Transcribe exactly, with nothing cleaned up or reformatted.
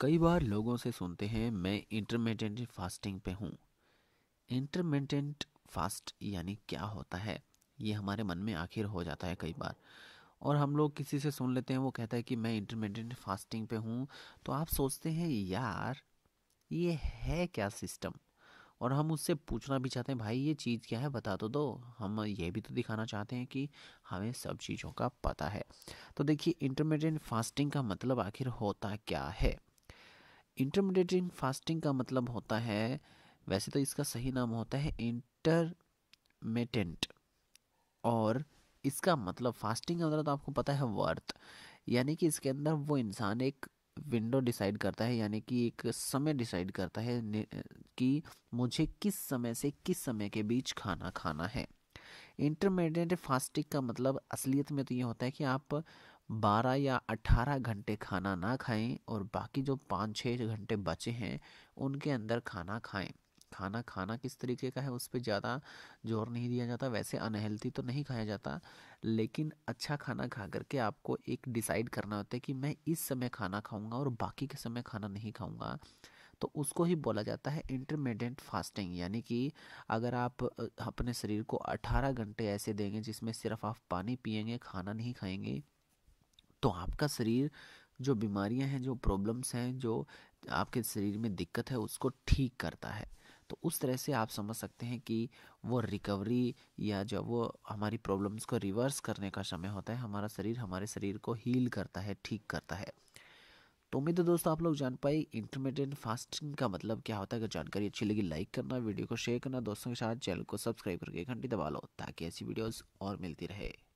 कई बार लोगों से सुनते हैं मैं इंटरमिटेंट फास्टिंग पे हूँ। इंटरमिटेंट फास्ट यानी क्या होता है, ये हमारे मन में आखिर हो जाता है कई बार। और हम लोग किसी से सुन लेते हैं, वो कहता है कि मैं इंटरमिटेंट फास्टिंग पे हूँ, तो आप सोचते हैं यार ये है क्या सिस्टम। और हम उससे पूछना भी चाहते हैं, भाई ये चीज़ क्या है बता तो दो, हम ये भी तो दिखाना चाहते हैं कि हमें सब चीज़ों का पता है। तो देखिए इंटरमिटेंट फास्टिंग का मतलब आखिर होता क्या है। इंटरमिटेंट फास्टिंग का मतलब होता है, वैसे तो इसका सही नाम होता है इंटरमिटेंट, और इसका मतलब फास्टिंग का मतलब तो आपको पता है वर्थ, यानी कि इसके अंदर वो इंसान एक विंडो डिसाइड करता है, यानी कि एक समय डिसाइड करता है कि मुझे किस समय से किस समय के बीच खाना खाना है। इंटरमिटेंट फास्टिंग का मतलब असलियत में तो ये होता है कि आप बारह या अठारह घंटे खाना ना खाएं और बाकी जो पाँच छः घंटे बचे हैं उनके अंदर खाना खाएं। खाना खाना किस तरीके का है उस पर ज़्यादा जोर नहीं दिया जाता, वैसे अनहेल्दी तो नहीं खाया जाता, लेकिन अच्छा खाना खा करके आपको एक डिसाइड करना होता है कि मैं इस समय खाना खाऊंगा और बाकी के समय खाना नहीं खाऊंगा, तो उसको ही बोला जाता है इंटरमिटेंट फास्टिंग। यानी कि अगर आप अपने शरीर को अठारह घंटे ऐसे देंगे जिसमें सिर्फ आप पानी पिएंगे, खाना नहीं खाएंगे, तो आपका शरीर जो बीमारियां हैं, जो प्रॉब्लम्स हैं, जो आपके शरीर में दिक्कत है, उसको ठीक करता है। तो उस तरह से आप समझ सकते हैं कि वो रिकवरी या जो वो हमारी प्रॉब्लम्स को रिवर्स करने का समय होता है, हमारा शरीर हमारे शरीर को हील करता है, ठीक करता है। तो उम्मीद है दोस्तों आप लोग जान पाए इंटरमिटेंट फास्टिंग का मतलब क्या होता है। अगर जानकारी अच्छी लगी लाइक करना, वीडियो को शेयर करना, दोस्तों के साथ चैनल को सब्सक्राइब करके घंटी दबा लो ताकि ऐसी वीडियोज़ और मिलती रहे।